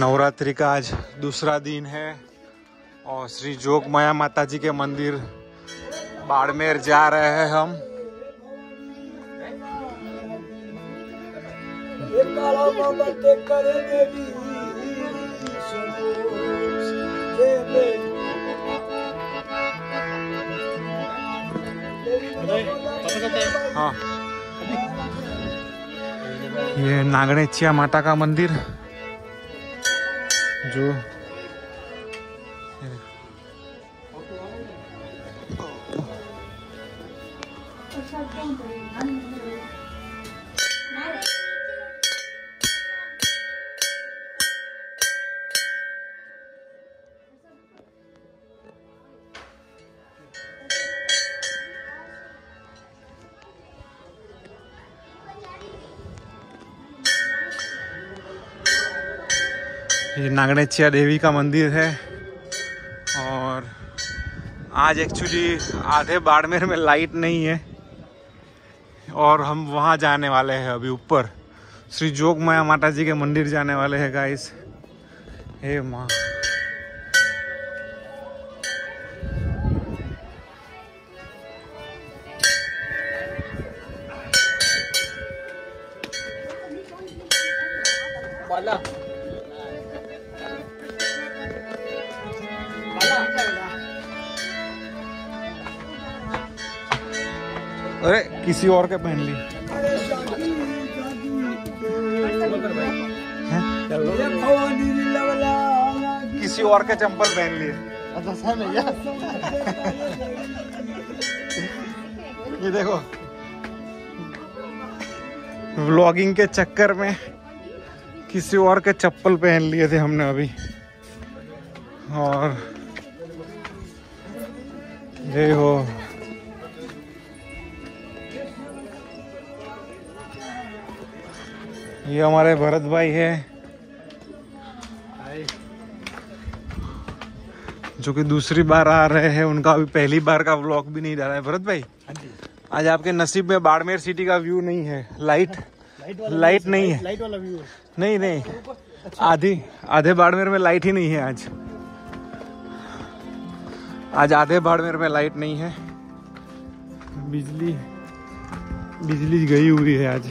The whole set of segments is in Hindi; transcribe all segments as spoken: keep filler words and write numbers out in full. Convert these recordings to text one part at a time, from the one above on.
नवरात्रि का आज दूसरा दिन है और श्री जोगमाया माता जी के मंदिर बाड़मेर जा रहे हैं हम। हाँ, ये नागणेच्या माता का मंदिर जो ये नागणेच्या देवी का मंदिर है। और आज एक्चुअली आधे बाड़मेर में लाइट नहीं है और हम वहाँ जाने वाले हैं अभी ऊपर श्री जोगमाया माता जी के मंदिर जाने वाले हैं गाइस। हे माँ, अरे किसी और के पहन ली। किसी और के चंपल पहन लिए। ये देखो, व्लॉगिंग के चक्कर में किसी और के चप्पल पहन लिए थे हमने अभी। और ये हो ये हमारे भरत भाई है जो कि दूसरी बार आ रहे हैं। उनका अभी पहली बार का व्लॉग भी नहीं डाला है। भरत भाई, आज आपके नसीब में बाड़मेर सिटी का व्यू नहीं है। लाइट लाइट, लाइट नहीं है, लाइट वाला व्यू है। नहीं नहीं, आधी आधे बाड़मेर में लाइट ही नहीं है। आज आज आधे बाड़मेर में लाइट नहीं है। बिजली बिजली गई हुई है आज।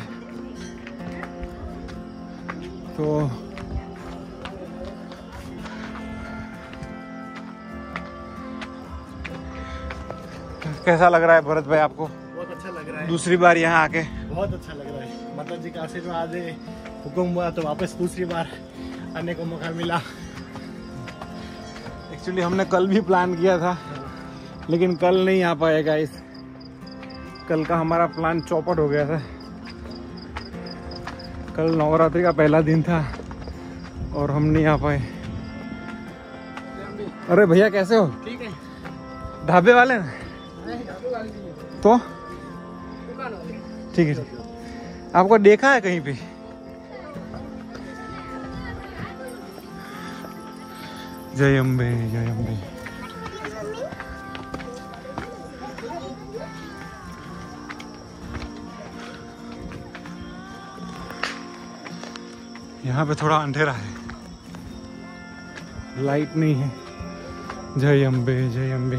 तो कैसा लग रहा है भरत भाई आपको? बहुत अच्छा लग रहा है। दूसरी बार यहाँ आके बहुत अच्छा लग रहा है। माता जी का आशीर्वाद है, हुक्म हुआ तो वापस दूसरी बार आने को मौका मिला। एक्चुअली हमने कल भी प्लान किया था लेकिन कल नहीं आ पाएगा। इस कल का हमारा प्लान चौपट हो गया था। कल नवरात्रि का पहला दिन था और हम नहीं आ पाए। अरे भैया कैसे हो? ठीक है। ढाबे वाले ना? नहीं, तो ठीक है ठीक। आपको देखा है कहीं पे? जय अम्बे जय अम्बे। यहाँ पे थोड़ा अंधेरा है, लाइट नहीं है। जय अम्बे जय अम्बे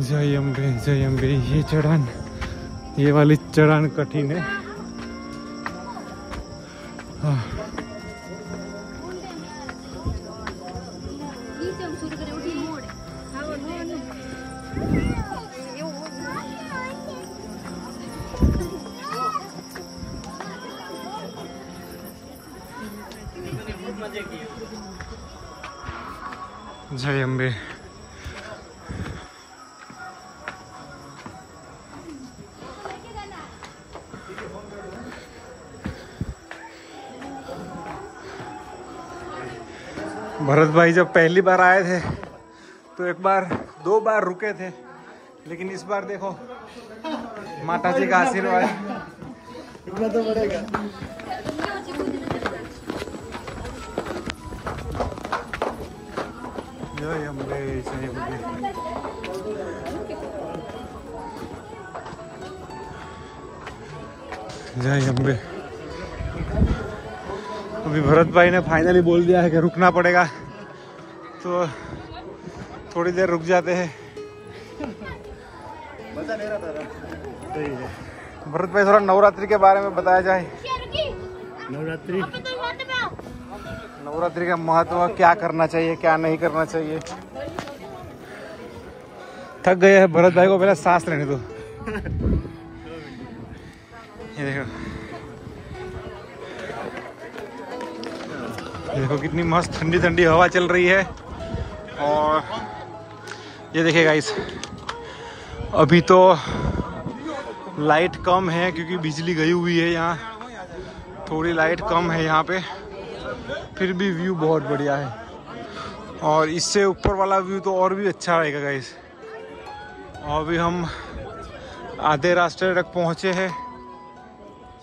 जय अम्बे जय अम्बे। ये चढ़ान, ये वाली चढ़ान कठिन है। जय अम्बे। भरत भाई जब पहली बार आए थे तो एक बार दो बार रुके थे, लेकिन इस बार देखो माता जी का आशीर्वाद। रुकना तो पड़ेगा। जय अम्बे जय अम्बे। जय अम्बे। अभी भरत भाई ने फाइनली बोल दिया है कि रुकना पड़ेगा, तो थोड़ी देर रुक जाते हैं। मजा नहीं रहा था। भरत भाई थोड़ा नवरात्रि के बारे में बताया जाए। नवरात्रि नवरात्रि का महत्व, क्या करना चाहिए क्या नहीं करना चाहिए। थक गए हैं भरत भाई को, पहले सांस लेने दो। ये देखो देखो कितनी मस्त ठंडी ठंडी हवा चल रही है। और ये देखिए गाइस, अभी तो लाइट कम है क्योंकि बिजली गई हुई है यहाँ, थोड़ी लाइट कम है यहाँ पे, फिर भी व्यू बहुत बढ़िया है। और इससे ऊपर वाला व्यू तो और भी अच्छा रहेगा गाइस। अभी हम आधे रास्ते तक पहुँचे हैं,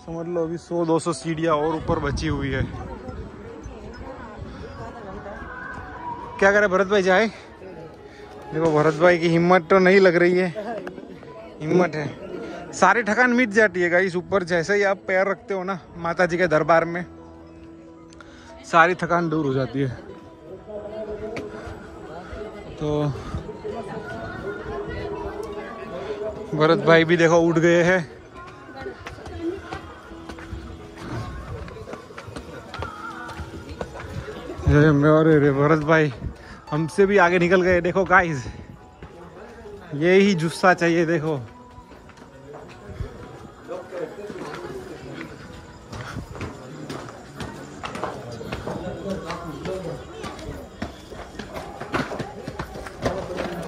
समझ लो अभी सौ दो सौ सीढ़ियाँ और ऊपर बची हुई है। क्या करे भरत भाई जाए। देखो भरत भाई की हिम्मत तो नहीं लग रही है, हिम्मत है। सारी थकान मिट जाती है गाइस ऊपर जैसे ही आप पैर रखते हो ना माता जी के दरबार में, सारी थकान दूर हो जाती है। तो भरत भाई भी देखो उठ गए हैं। अरे रे भरत भाई हमसे भी आगे निकल गए। देखो गाइस ये ही जुस्सा चाहिए। देखो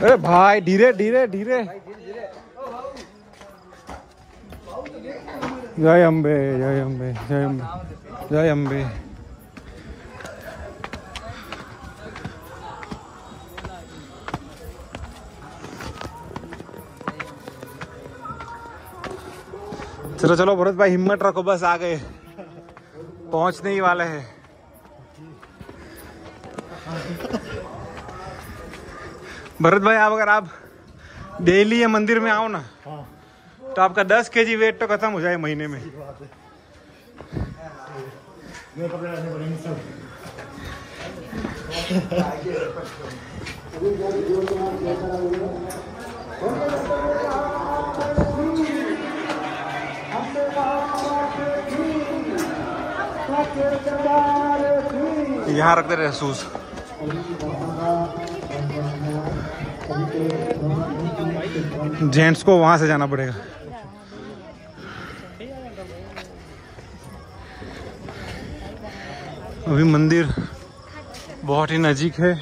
अरे भाई धीरे धीरे धीरे जय अम्बे जय अम्बे जय अम्बे जय अम्बे। चलो चलो भरत भाई हिम्मत रखो, बस आ गए, पहुंचने ही वाले हैं। भरत भाई आप अगर आप डेली ये मंदिर में आओ ना तो आपका दस केजी वेट तो खत्म हो जाए महीने में। यहाँ रखते रहे शूज। जेंट्स को वहां से जाना पड़ेगा। अभी मंदिर बहुत ही नज़दीक है,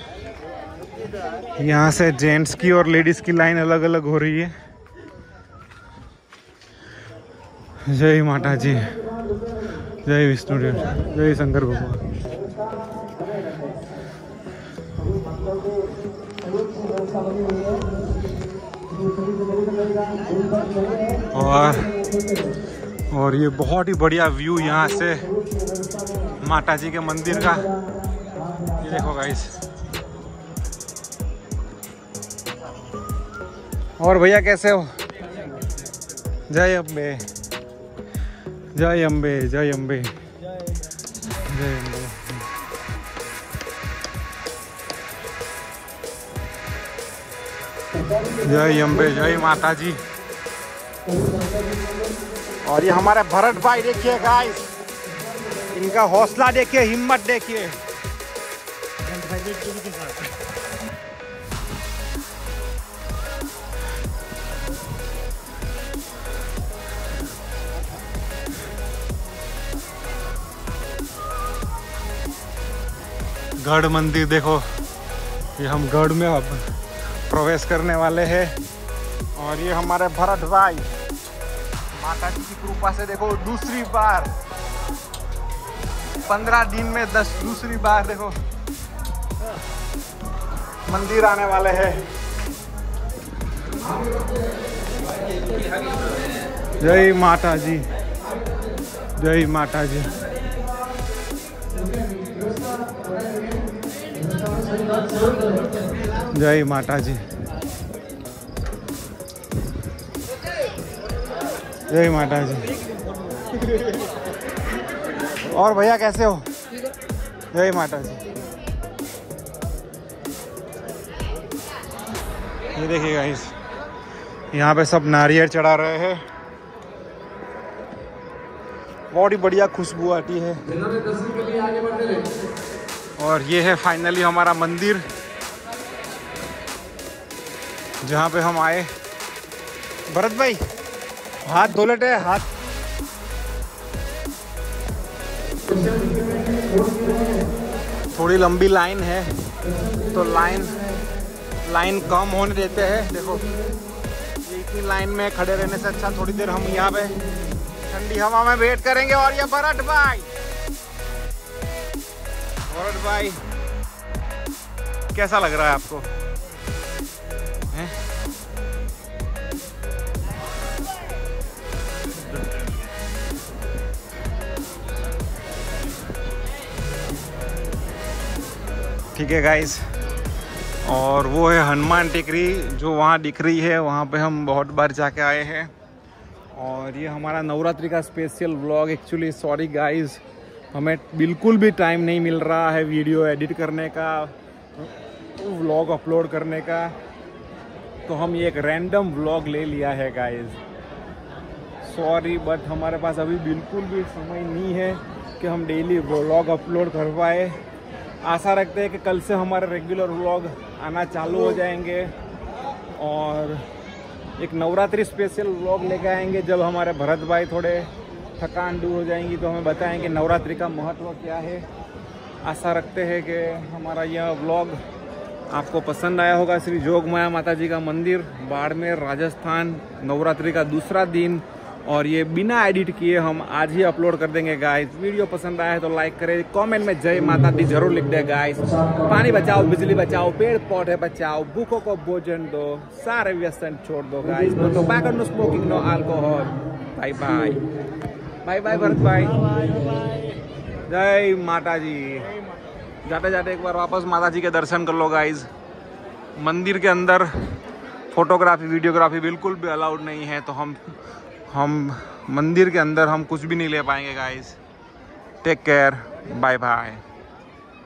यहाँ से जेंट्स की और लेडीज़ की लाइन अलग अलग हो रही है। जय माता जी, जय विष्णु देव, जय शंकर भगवान। और और ये बहुत ही बढ़िया व्यू यहाँ से माता जी के मंदिर का। ये देखो गाइस। और भैया कैसे हो। जय अम्बे जय अम्बे जय अम्बे जय अम्बे। जय अम्बे जय माता जी। और ये हमारे भरत भाई देखिए गाइस, इनका हौसला देखिए, हिम्मत देखिए। गढ़ मंदिर देखो, ये हम गढ़ में अब प्रवेश करने वाले हैं। और ये हमारे भरत भाई माता जी की कृपा से देखो दूसरी बार पंद्रह दिन में दस दूसरी बार देखो मंदिर आने वाले हैं। जय माता जी जय माता जी। जय माता जी जय माता जी। और भैया कैसे हो। जय माता जी। ये देखिए गाइस, यहाँ पे सब नारियल चढ़ा रहे हैं, बहुत ही बढ़िया खुशबू आती है। और ये है फाइनली हमारा मंदिर जहाँ पे हम आए। भरत भाई हाथ धो लेते हैं, हाथ थोड़ी लंबी लाइन है तो लाइन लाइन कम होने देते हैं। देखो इतनी लाइन में खड़े रहने से अच्छा थोड़ी देर हम यहाँ पे ठंडी हवा में वेट करेंगे। और ये भरत भाई भरत भाई कैसा लग रहा है आपको? ठीक है गाइस, और वो है हनुमान टिकरी जो वहाँ दिख रही है, वहाँ पे हम बहुत बार जाके आए हैं। और ये हमारा नवरात्रि का special vlog. Actually sorry guys, हमें बिल्कुल भी टाइम नहीं मिल रहा है वीडियो एडिट करने का, व्लॉग अपलोड करने का, तो हम ये एक रैंडम व्लॉग ले लिया है गाइस। सॉरी बट हमारे पास अभी बिल्कुल भी समय नहीं है कि हम डेली व्लॉग अपलोड कर पाए। आशा रखते हैं कि कल से हमारे रेगुलर व्लॉग आना चालू हो जाएंगे और एक नवरात्रि स्पेशल व्लॉग लेके आएंगे। जब हमारे भरत भाई थोड़े थकान दूर हो जाएंगी तो हमें बताएंगे नवरात्रि का महत्व क्या है। आशा रखते हैं कि हमारा यह व्लॉग आपको पसंद आया होगा। श्री जोगमाया माता जी का मंदिर, बाड़मेर, राजस्थान, नवरात्रि का दूसरा दिन। और ये बिना एडिट किए हम आज ही अपलोड कर देंगे गाइस। वीडियो पसंद आया है तो लाइक करें, कमेंट में जय माता दी जरूर लिख दे गाइस। पानी बचाओ, बिजली बचाओ, पेड़ पौधे बचाओ, भूखों को भोजन दो, सारे व्यसन छोड़ दो guys. No tobacco, no smoking, no alcohol. Bye bye bye bye Bharat भाई, जय माता जी। जाते जाते एक बार वापस माता जी के दर्शन कर लो गाइस। मंदिर के अंदर फोटोग्राफी वीडियोग्राफी बिल्कुल भी अलाउड नहीं है, तो हम हम मंदिर के अंदर हम कुछ भी नहीं ले पाएंगे guys. Take care, bye bye.